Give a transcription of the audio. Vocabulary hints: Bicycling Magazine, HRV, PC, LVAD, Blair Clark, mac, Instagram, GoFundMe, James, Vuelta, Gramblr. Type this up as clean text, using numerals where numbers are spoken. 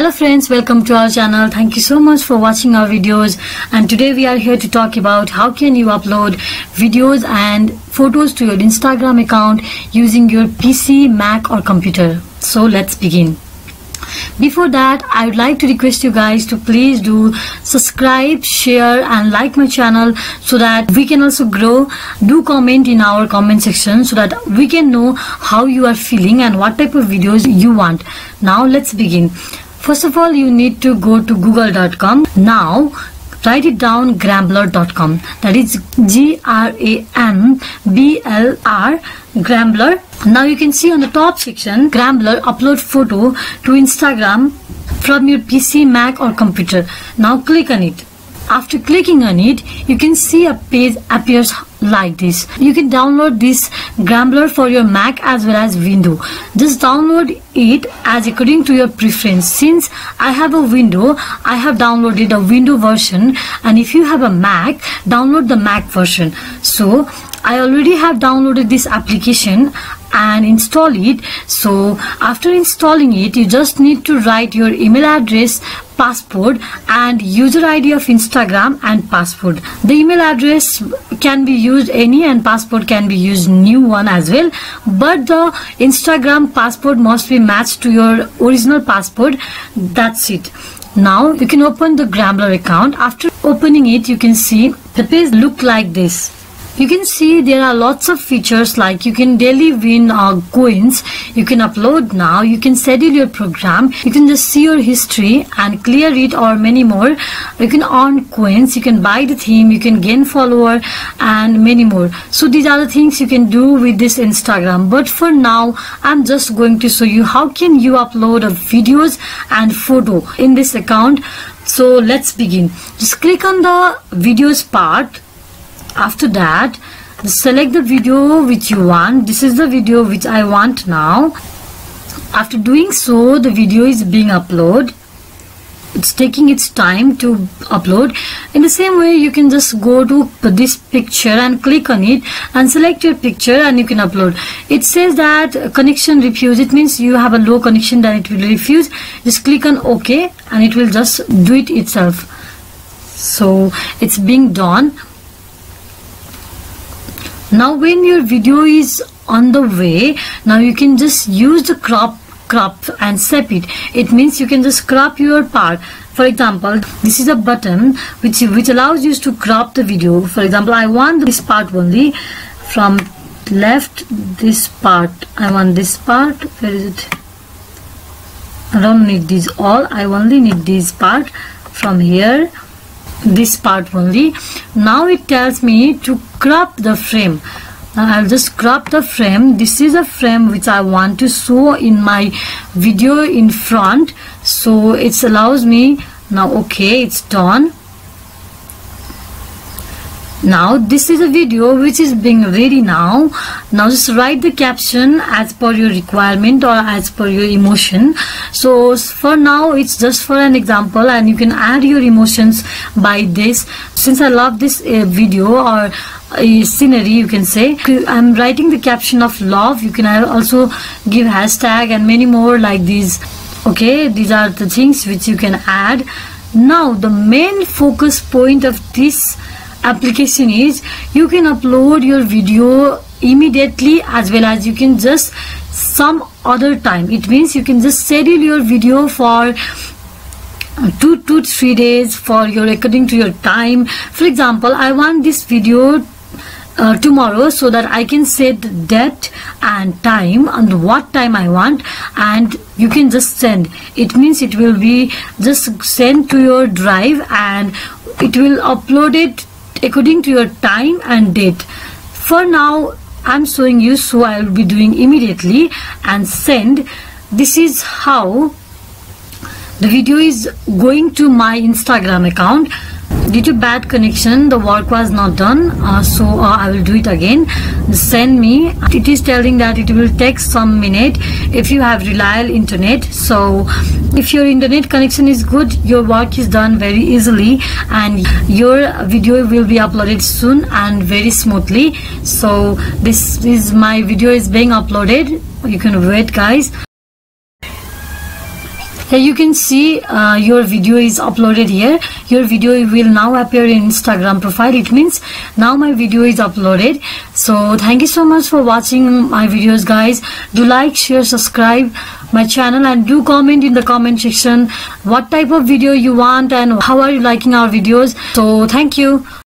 Hello friends, welcome to our channel. Thank you so much for watching our videos, and today we are here to talk about how can you upload videos and photos to your Instagram account using your PC, Mac or computer. So let's begin. Before that, I would like to request you guys to please do subscribe, share and like my channel so that we can also grow. Do comment in our comment section so that we can know how you are feeling and what type of videos you want. Now let's begin. First of all, you need to go to google.com. now write it down, Gramblr.com. that is G-R-A-M-B-L-R, Gramblr. Now you can see on the top section, Gramblr, upload photo to Instagram from your PC, Mac or computer. Now click on it. After clicking on it, you can see a page appears like this. You can download this Gramblr for your Mac as well as Windows. Just download it as according to your preference. Since I have a Windows, I have downloaded a Windows version, and if you have a Mac, download the Mac version. So I already have downloaded this application and install it. So after installing it, you just need to write your email address, password and user ID of Instagram and password. The email address can be used any and password can be used new one as well, but the Instagram password must be matched to your original password. That's it. Now you can open the Gramblr account. After opening it, you can see the page look like this. You can see there are lots of features, like you can daily win coins, you can upload now, you can schedule your program, you can just see your history and clear it, or many more. You can earn coins, you can buy the theme, you can gain follower and many more. So these are the things you can do with this Instagram, but for now I'm just going to show you how can you upload videos and photo in this account. So let's begin. Just click on the videos part. After that, select the video which you want. This is the video which I want now. After doing so, the video is being uploaded. It's taking its time to upload. In the same way, you can just go to this picture and click on it and select your picture and you can upload. It says that connection refused. It means you have a low connection, then it will refuse. Just click on OK and it will just do it itself. So it's being done. Now when your video is on the way, now you can just use the crop and save it. It means you can just crop your part. For example, this is a button which allows you to crop the video. For example, I want this part only, from left this part. I want this part. Where is it? I don't need these all. I only need this part. From here, this part only. Now it tells me to crop the frame. Now I'll just crop the frame. This is a frame which I want to show in my video in front, so it allows me now. Okay, it's done. Now this is a video which is being ready now. Now just write the caption as per your requirement or as per your emotion. So for now it's just for an example, and you can add your emotions by this. Since I love this video or scenery, you can say I'm writing the caption of love. You can also give hashtag and many more like these. Okay, these are the things which you can add. Now the main focus point of this application is you can upload your video immediately as well as you can just some other time. It means you can just schedule your video for 2 to 3 days for your according to your time. For example, I want this video tomorrow, so that I can set date and time and what time I want, and you can just send. It means it will be just sent to your drive and it will upload it according to your time and date. For now I'm showing you, so I will be doing immediately and send. This is how the video is going to my Instagram account. Due to bad connection, the work was not done, so I will do it again. Send me. It is telling that it will take some minute if you have reliable internet. So if your internet connection is good, your work is done very easily and your video will be uploaded soon and very smoothly. So this is my video is being uploaded. You can wait, guys. Here you can see your video is uploaded here. Your video will now appear in Instagram profile. It means now my video is uploaded. So thank you so much for watching my videos, guys. Do like, share, subscribe my channel, and do comment in the comment section what type of video you want and how are you liking our videos. So thank you.